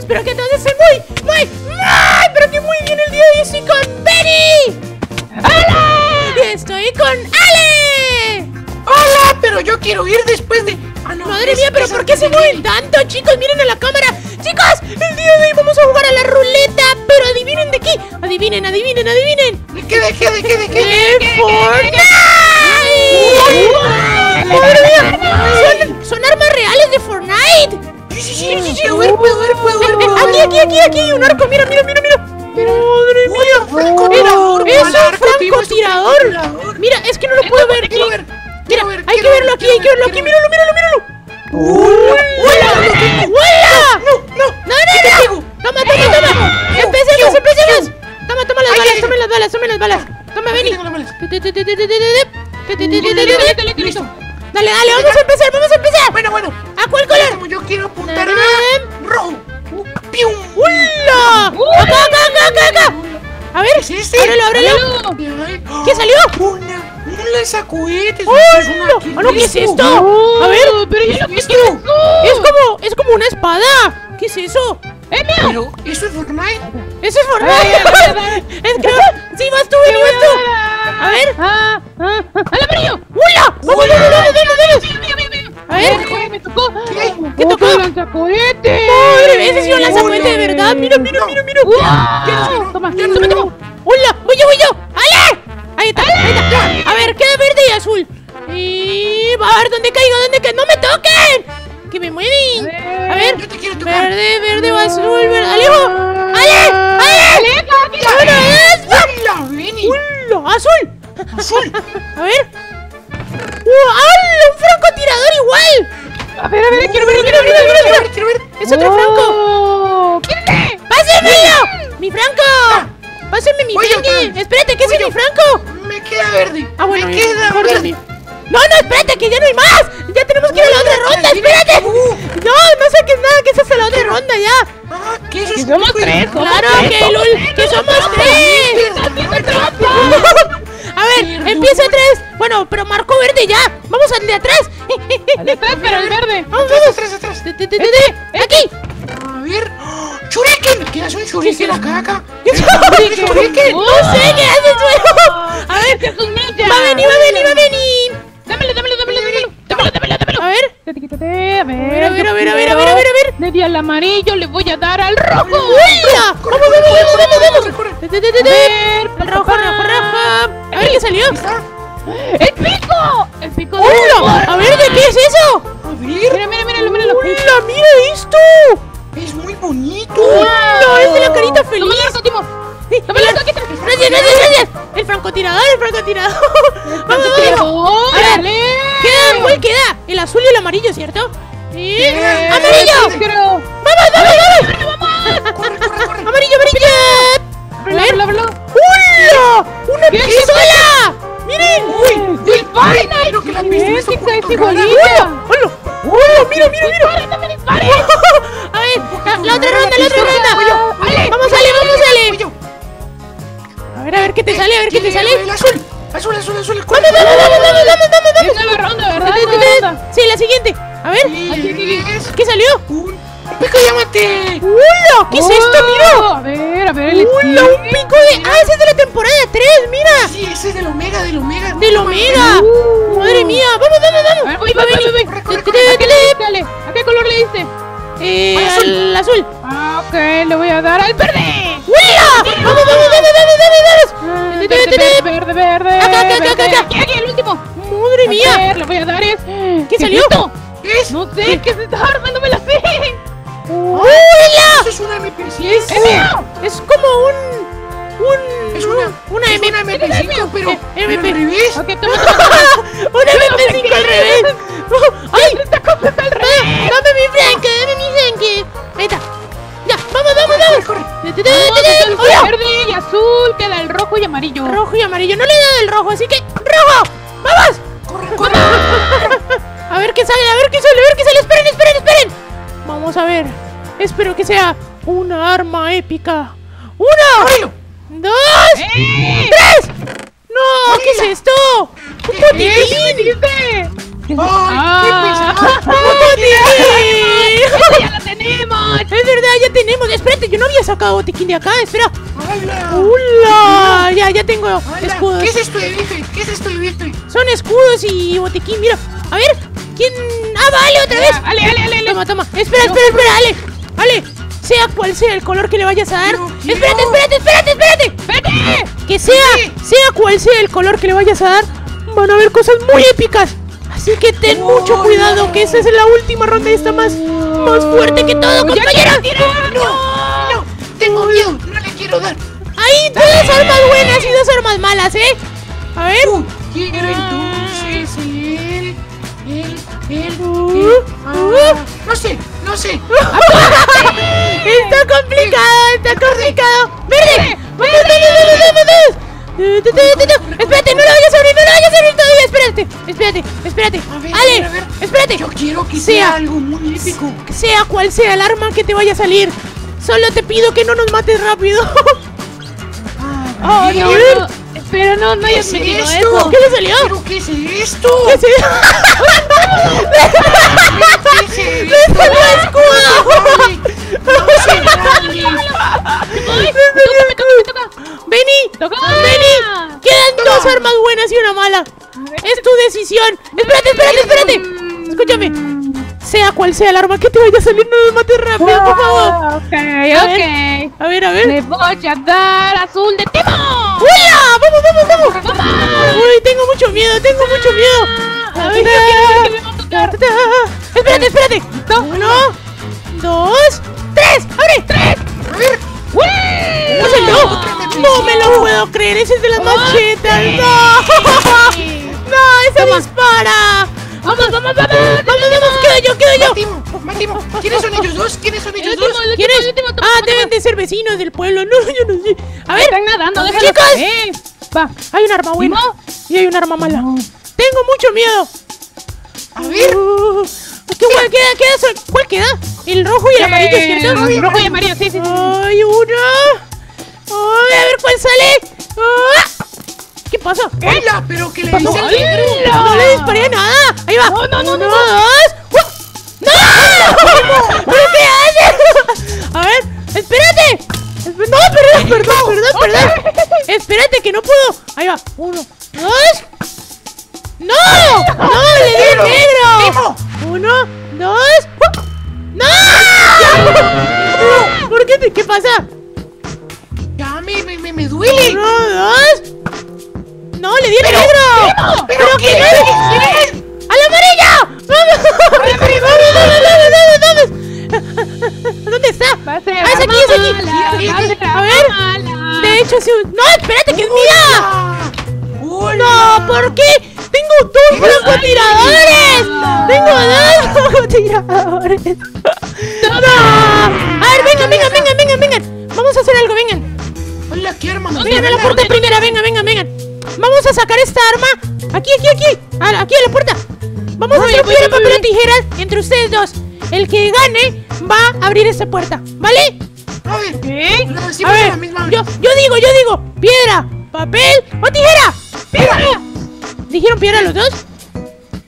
Espero que todos estén muy, pero que muy bien el día de hoy. Estoy con Beny. ¡Hola! Y estoy con Ale. ¡Hola! Pero yo quiero ir después de... Ah, no, madre mía, pero ¿por qué se mueven tanto? Chicos, miren a la cámara. Chicos, el día de hoy vamos a jugar a la ruleta. Pero adivinen de qué. Adivinen. ¿De qué? ¡De Fortnite! ¡Madre mía! ¿Son armas reales de Fortnite? Sí. Aquí hay un arco. Mira. Madre mía. ¡Es un francotirador! Mira, es que no lo puedo ver. Mira, hay que verlo aquí. Míralo. ¡Hola! ¡No! ¡Toma! ¡Empecemos! Toma las balas. Toma, Beny. Listo. Dale, vamos a empezar. Bueno. ¿A cuál color? Yo quiero apuntar a rojo. ¡Pium! ¡Hola! ¡Acá! A ver, ábrelo. ¿Qué salió? ¡Una sacuete! ¡Oh, no! ¿Qué es esto? A ver, es como una espada. ¿Qué es eso? ¡Pero eso es Fortnite! ¡Es que! ¡Sí, vas tú! A ver. ¡Al amarillo! ¡Hola! ¡Vamos! A ver. ¿Qué tocó? ¡Lanzacohete! ¡Madre! ¡Ese sí es un lanzacohete de verdad! ¡Mira! ¡Toma! ¡Hola! ¡Voy yo! ¡Ale! ¡Ahí está! A ver, queda verde y azul. Y... a ver, ¿dónde caigo? ¡No me toquen! ¡Que me mueven! A ver. Yo te quiero tocar. Verde, azul, verde. ¡Alejo! ¡Ale! ¡Hola! ¡Azul! A ver. ¡Un francotirador igual! A ver, quiero ver. ¡Es otro franco! ¡Quítate! ¡Pásenmelo! ¡Mi franco! ¡Pásenme mi franco! ¡Espérate, que es mi franco! ¡Me queda verde! ¡Ah, bueno! ¡Me queda verde! ¡No, espérate, que ya no hay más! ¡Ya tenemos que ir a la otra ronda! ¡Espérate! ¡No saques nada, que esa es la otra ronda ya! ¿Qué es eso? ¡Somos tres! ¡Claro que LOL! ¡Que somos tres! A ver, empieza tres. Bueno, pero marcó verde ya. Vamos al de atrás. Al de atrás, pero el verde. Vamos. Aquí. A ver. ¡Shuriken! ¿Qué hace un shuriken acá? ¡Shuriken! No sé qué hace el suelo. A ver. Va a venir. Dámelo. A ver. A ver. Le di al amarillo, le voy a dar al rojo. ¡Mira! ¡Vamos! El rojo. A ver, ¿qué salió? ¡El pico! ¡Hola! A ver, ¿de qué es eso? A ver. Míralo. ¡Hola, mira esto! Es muy bonito. ¡Hola! Es de la carita feliz. ¡Gracias! El francotirador. ¡Vamos! A ver. ¿Cuál queda? El azul y el amarillo, ¿cierto? ¡Sí! ¡Amarillo! ¡Vamos! ¡Amarillo! ¡Una pistola! ¡Miren! ¡Uy! ¡Disparen! ¡Que la pistola es igualita! ¡Hola! ¡Mira! A ver, la otra ronda. ¡Vamos, Ale! A ver, ¿qué te sale? ¡Azul! ¡Vamos! Es la ronda, ¿verdad? Sí, la siguiente. A ver. ¿Qué salió? ¡Un pico de diamante! ¡Hola! ¿Qué es esto, mira? A ver. ¡Hola! ¡Un pico de... ¡Ah, ese es de la temporada 3! ¡Mira! Sí, ese es del Omega. ¡Madre mía! ¡Vamos! A ver, voy. Corre. ¿A qué color le diste? Al azul. Ah, ok. Le voy a dar al verde. ¡Hola! ¡Vamos! Verde. Acá. Aquí, el último. ¡Madre mía! Le voy a dar es... ¿Qué salió? No sé, es que se está armando, me la sé. ¡Hola! Eso es una MP5. Es como un... Es una MP5, pero al revés. Ok, ¡una MP5 al revés! ¡Ay! ¡Está completa al revés! ¡Dame mi franque! Ahí está. ¡Ya! ¡Vamos! ¡Corre! ¡Hola! Verde y azul, queda el rojo y amarillo. No le he dado el rojo, así que... ¡Rojo! ¡Vamos! ¡Corre! A ver qué sale. Esperen. Vamos a ver. Espero que sea una arma épica. ¡Uno! ¡Dos! ¡Tres! ¡No! ¿Qué es esto? ¡Un botiquín! ¡Ay, qué pesado! ¡Un botiquín! ¡Ya lo tenemos! Es verdad, ya tenemos. sacado botiquín de acá, espera. ¡Hola! ¡Hola! Ya tengo escudos. ¿Qué es esto de bife? ¿Qué es esto de bife? Son escudos y botiquín, mira. A ver, ¿quién? ¡Ah, vale, otra vez! ¡Ale! Toma. Espera, Ale. Sea cual sea el color que le vayas a dar. Espérate. Que sea cual sea el color que le vayas a dar, van a haber cosas muy épicas. Así que ten mucho cuidado, que esa es la última ronda y está más fuerte que todo, compañero. No, tengo miedo, no le quiero dar. Ahí, dos armas buenas y dos armas malas, ¿eh? A ver. ¿Quién era entonces? No sé. Está complicado. ¡Verde! ¡Vamos! Espérate, no lo vayas a abrir todavía. Espérate. Ale, espérate. Yo quiero que sea algo muy épico. Sea cual sea el arma que te vaya a salir. Solo te pido que no nos mates rápido. Oh, no. Pero no hayas metido esto. ¿Qué le salió? ¿Pero qué es esto? ¡Me salió escudo! ¡Me toca! ¡Beny! ¡Quedan dos armas buenas y una mala! ¡Es tu decisión! ¡Espérate! Escúchame. Sea cual sea el arma que te vaya a salir, no me mates rápido, por favor. Ok. A ver. Le voy a dar azul de tipo. ¡Hola! ¡Vamos! Uy, tengo mucho miedo. A ver, Espérate. Uno, dos, tres. ¡Abre! ¡Tres! ¡Uy! ¡No me lo puedo creer! ¡Esa es de las machetas! ¡No! ¡Esa dispara! ¡Vamos! ¡Quedo yo! ¡Matimo! ¿Quiénes son ellos dos? ¿Quiénes? Ah, deben de ser vecinos del pueblo. No, yo no sé. A ver, están nadando, chicos. Va, hay un arma buena y hay un arma mala. Tengo mucho miedo. A ver. ¿Cuál queda? El rojo y el amarillo, ¿cierto? El rojo y el amarillo, sí. Ay, uno. A ver cuál sale. ¿Qué pasó? ¡Hola! ¿Pero qué le pasó? ¡No le disparé nada! ¡Ahí va! ¡No! ¡No! ¿Pero qué haces? A ver, espérate. No, perdón. Espérate, que no puedo. Ahí va. Uno, dos. ¡No! ¡Le di el negro! Uno, dos. ¡No! ¿Por qué? ¿Qué pasa? Ya me duele. Uno, dos. ¡No! ¡Le di el negro! ¡Pero qué es! ¡Al amarillo! ¡Vamos! ¿Dónde está? ¡Es aquí! A ver. De hecho, sí. ¡No! ¡Espérate, que es mía! ¡No! ¿Por qué? ¡Tengo dos francotiradores! ¡No! A ver, vengan. Vamos a hacer algo, vengan. Hola, ¿qué arma? Vengan a la puerta primera, vengan. Vamos a sacar esta arma. Aquí. Aquí a la puerta. Vamos a hacer piedra, papel o tijeras entre ustedes dos. El que gane va a abrir esta puerta, ¿vale? A ver. ¿Qué? A ver. Yo digo. Piedra, papel o tijera. ¡Piedra! ¿Dijeron piedra los dos?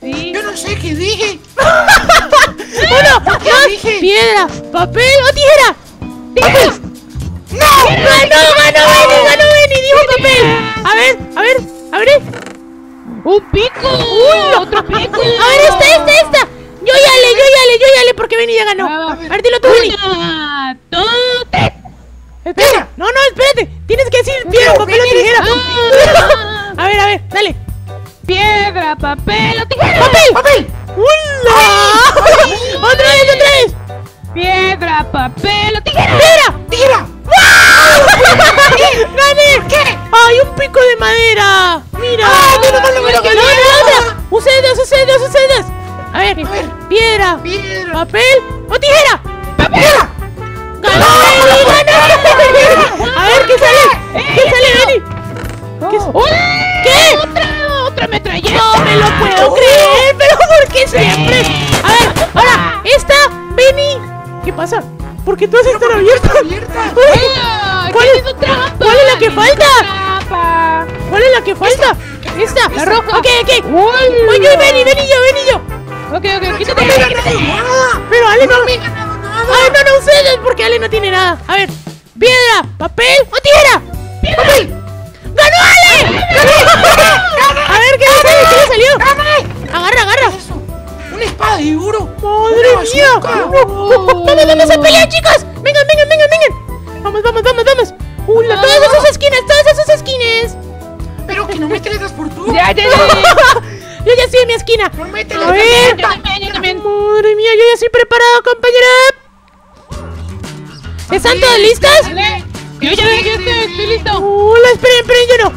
Sí. Yo no sé qué dije. Uno, dos, dije. Piedra, papel o tijera. ¡Tijera! ¡No! ¡Ganó! Dijo papel. A ver. Un pico. Otro pico. A ver, esta. Yo ya le, porque Beny ya ganó. A ver, dilo tú, Beny. Una, dos, tres. Espera. No, espérate. Tienes que decir piedra, papel o tijera. A ver, dale. Piedra, papel o tijera. ¡Papel! ¡Hola! ¡Otra vez! Piedra, papel o tijera. ¡Tijera! ¡Gané! ¿Qué? ¡Ay, un pico de madera! ¡Mira! ¡Ay, no! ¡Ustedes! A ver. Piedra. ¿Papel o tijera? ¡Papel! ¡Gané! A ver, ¿qué sale, Beny? ¿Qué? ¡Otra metralleta! ¡No me lo puedo creer! ¡Pero por qué siempre! A ver, ahora, esta, Beny. ¿Qué pasa? ¿Por qué todas están abiertas? ¿Cuál es la que falta? Esta. La roja. Ok. Oye, Beny yo. Ok. Quítate. Pero Ale no. Ay, no ustedes, porque Ale no tiene nada. A ver. ¡Piedra! ¡Papel! ¡O tijera! ¡Piedra! ¡Papel! ¡Ganó Ale! ¡Ganó! A ver, ¿qué le salió? ¿Qué le salió? ¡Agarra, agarra! ¿Qué es eso? ¡Una espada de oro! ¡Madre mía! ¡Vamos, vamos a pelear, chicos! ¡Vengan, vengan, vengan, vengan! ¡Vamos, vamos, vamos, vamos! ¡Hula! ¡Todas esas esquinas! ¡Todas esas esquinas! ¡Pero que no me traigas por tú! ¡Ya, ya, ya! Yo ya estoy en mi esquina. No, mételo, a ver. Yo también. Madre mía, yo ya estoy preparado, compañera. ¿Están todos listas? Dale. Yo ya estoy listo. Hola, esperen, yo no.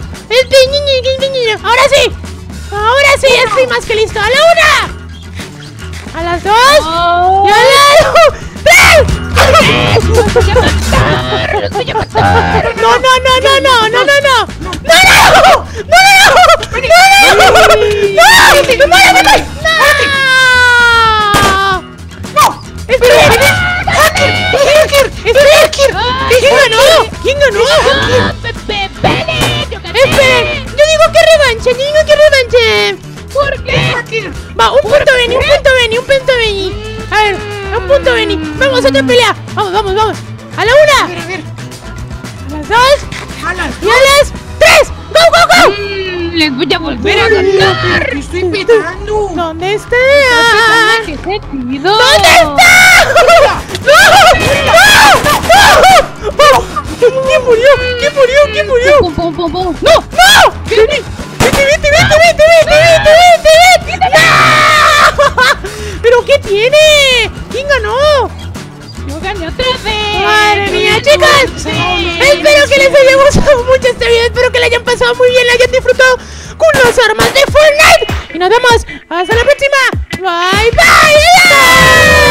Ahora sí. Ahora sí, ya estoy más que listo. A la una. A las dos. Oh. Y a la... Vamos a otra pelea. Vamos, vamos, vamos. A la una. A ver. A las dos. A las dos. Y a las tres. Go. Les voy a volver a ganar. Te estoy petando. ¿Dónde está? ¿Dónde está? ¡No! ¿Quién murió? ¡No! ¡Vete! ¿Pero qué tiene? ¿Quién ganó? ¡Yo gané otra vez! ¡Madre mía, chicas! Sí. Espero que les haya gustado mucho este video. Espero que la hayan pasado muy bien, la hayan disfrutado con las armas de Fortnite. Y nos vemos hasta la próxima. ¡Bye, bye!